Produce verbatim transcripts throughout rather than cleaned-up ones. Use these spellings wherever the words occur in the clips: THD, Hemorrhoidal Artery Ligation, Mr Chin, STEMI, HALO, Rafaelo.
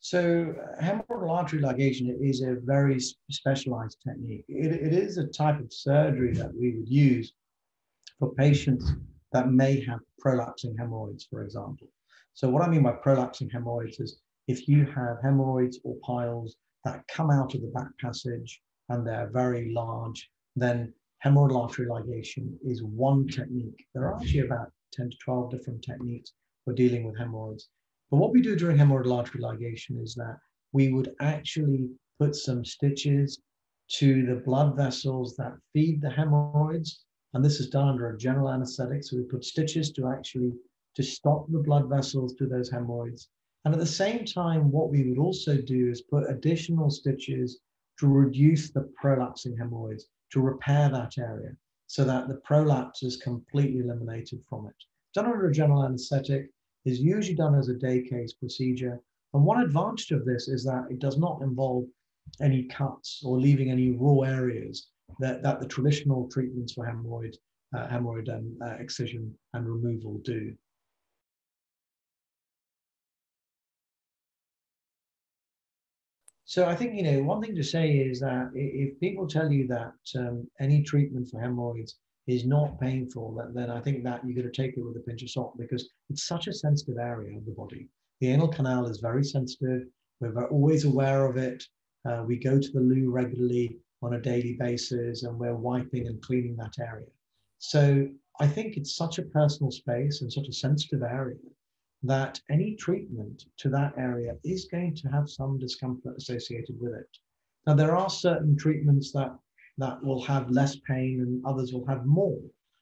So hemorrhoidal artery ligation is a very specialized technique. It, it is a type of surgery that we would use for patients that may have prolapsing hemorrhoids, for example. So what I mean by prolapsing hemorrhoids is if you have hemorrhoids or piles that come out of the back passage and they're very large, then hemorrhoidal artery ligation is one technique. There are actually about ten to twelve different techniques for dealing with hemorrhoids. But what we do during hemorrhoidal artery ligation is that we would actually put some stitches to the blood vessels that feed the hemorrhoids. And this is done under a general anesthetic. So we put stitches to actually to stop the blood vessels to those hemorrhoids. And at the same time, what we would also do is put additional stitches to reduce the prolapsing hemorrhoids, to repair that area so that the prolapse is completely eliminated from it. Done under a general anesthetic, is usually done as a day case procedure. And one advantage of this is that it does not involve any cuts or leaving any raw areas that, that the traditional treatments for hemorrhoid, uh, hemorrhoid and, uh, excision and removal do. So I think, you know, one thing to say is that if people tell you that um, any treatment for hemorrhoids is not painful, then I think that you're going to take it with a pinch of salt, because it's such a sensitive area of the body. The anal canal is very sensitive. We're always aware of it. Uh, we go to the loo regularly on a daily basis, and we're wiping and cleaning that area. So I think it's such a personal space and such a sensitive area that any treatment to that area is going to have some discomfort associated with it. Now, there are certain treatments that that will have less pain and others will have more.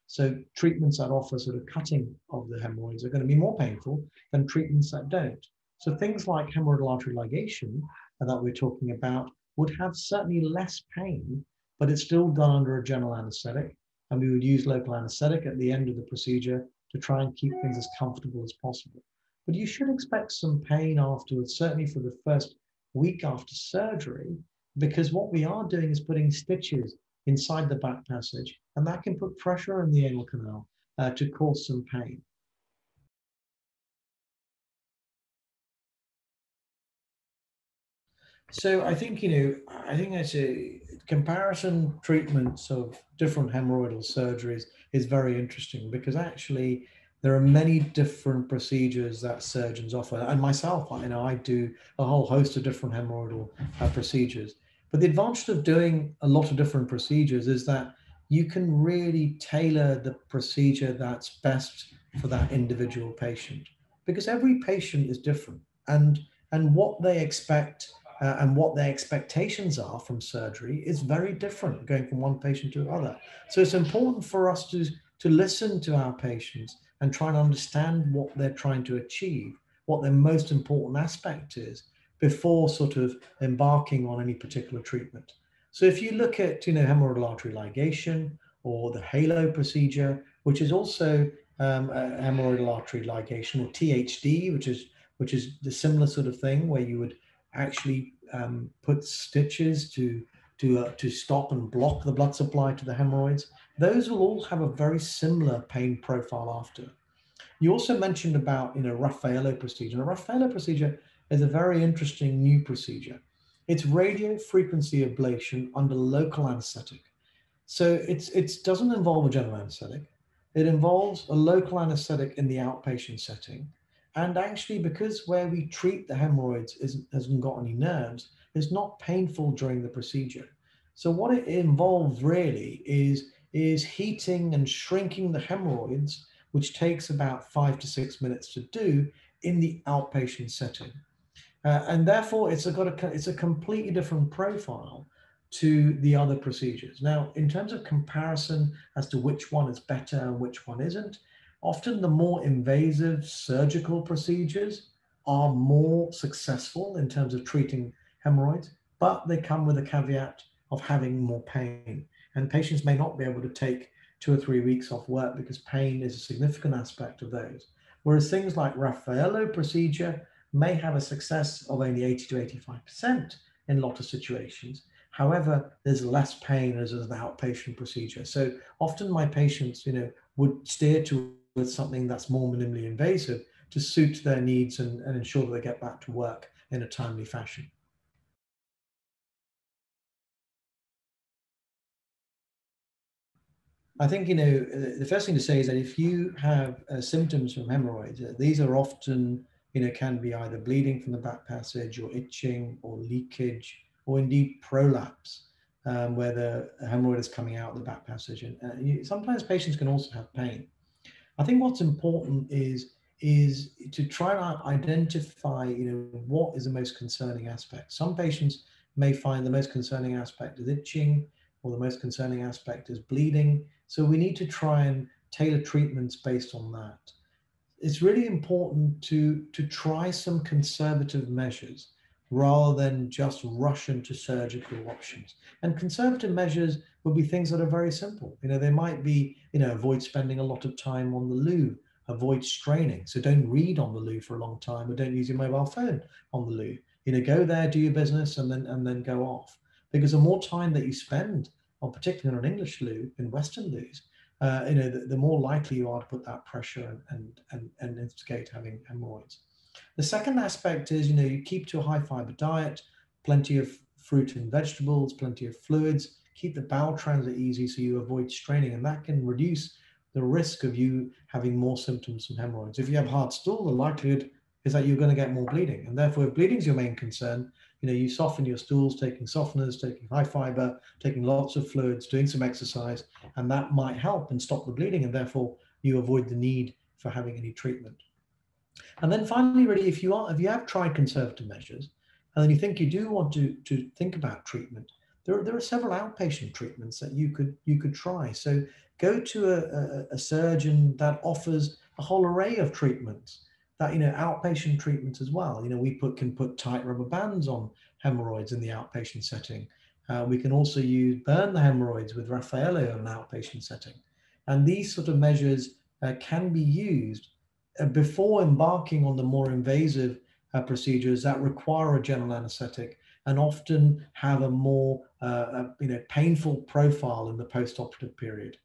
So treatments that offer sort of cutting of the hemorrhoids are going to be more painful than treatments that don't. So things like hemorrhoidal artery ligation that we're talking about would have certainly less pain, but it's still done under a general anesthetic. And we would use local anesthetic at the end of the procedure to try and keep things as comfortable as possible. But you should expect some pain afterwards, certainly for the first week after surgery, because what we are doing is putting stitches inside the back passage, and that can put pressure on the anal canal uh, to cause some pain. So I think, you know, I think that's a comparison treatments of different hemorrhoidal surgeries is very interesting, because actually there are many different procedures that surgeons offer. And myself, I, you know, I do a whole host of different hemorrhoidal uh, procedures. But the advantage of doing a lot of different procedures is that you can really tailor the procedure that's best for that individual patient, because every patient is different, and, and what they expect uh, and what their expectations are from surgery is very different going from one patient to another. So it's important for us to, to listen to our patients and try and understand what they're trying to achieve, what their most important aspect is, before sort of embarking on any particular treatment. So if you look at, you know, hemorrhoidal artery ligation or the HALO procedure, which is also um, hemorrhoidal artery ligation, or T H D, which is, which is the similar sort of thing where you would actually um, put stitches to, to, uh, to stop and block the blood supply to the hemorrhoids, those will all have a very similar pain profile after. You also mentioned about, you know, Rafaelo procedure. And a Rafaelo procedure is a very interesting new procedure. It's radiofrequency ablation under local anesthetic. So it's, it doesn't involve a general anesthetic. It involves a local anesthetic in the outpatient setting. And actually, because where we treat the hemorrhoids isn't, hasn't got any nerves, it's not painful during the procedure. So what it involves really is is heating and shrinking the hemorrhoids, which takes about five to six minutes to do in the outpatient setting. Uh, and therefore, it's a, got a, it's a completely different profile to the other procedures. Now, in terms of comparison as to which one is better and which one isn't, often the more invasive surgical procedures are more successful in terms of treating hemorrhoids, but they come with a caveat of having more pain. And patients may not be able to take two or three weeks off work because pain is a significant aspect of those. Whereas things like Rafaelo procedure may have a success of only eighty to eighty-five percent in a lot of situations. However, there's less pain as an outpatient procedure. So often my patients, you know, would steer towards something that's more minimally invasive to suit their needs and, and ensure that they get back to work in a timely fashion. I think, you know, the first thing to say is that if you have uh, symptoms from hemorrhoids, uh, these are often, you know, can be either bleeding from the back passage or itching or leakage or indeed prolapse, um, where the hemorrhoid is coming out the back passage. And uh, you, sometimes patients can also have pain. I think what's important is, is to try and identify, you know, what is the most concerning aspect. Some patients may find the most concerning aspect is itching, or the most concerning aspect is bleeding. So we need to try and tailor treatments based on that. It's really important to, to try some conservative measures rather than just rush into surgical options. And conservative measures would be things that are very simple. You know, they might be, you know, avoid spending a lot of time on the loo, avoid straining. So don't read on the loo for a long time, or don't use your mobile phone on the loo. You know, go there, do your business, and then, and then go off. Because the more time that you spend, or particularly on an English loo, in Western loos, uh, you know, the, the more likely you are to put that pressure and, and, and instigate having hemorrhoids. The second aspect is, you know, you keep to a high fiber diet, plenty of fruit and vegetables, plenty of fluids, keep the bowel transit easy so you avoid straining, and that can reduce the risk of you having more symptoms from hemorrhoids. If you have hard stool, the likelihood is that you're going to get more bleeding. And therefore, if bleeding is your main concern, you know, you soften your stools, taking softeners, taking high fiber, taking lots of fluids, doing some exercise, and that might help and stop the bleeding. And therefore, you avoid the need for having any treatment. And then finally, really, if you are, if you have tried conservative measures, and then you think you do want to, to think about treatment, there are, there are several outpatient treatments that you could, you could try. So go to a, a, a surgeon that offers a whole array of treatments, that, you know, outpatient treatments as well. You know, we put, can put tight rubber bands on hemorrhoids in the outpatient setting. Uh, we can also use burn the hemorrhoids with Rafaelo in an outpatient setting. And these sort of measures uh, can be used uh, before embarking on the more invasive uh, procedures that require a general anesthetic and often have a more, uh, a, you know, painful profile in the post-operative period.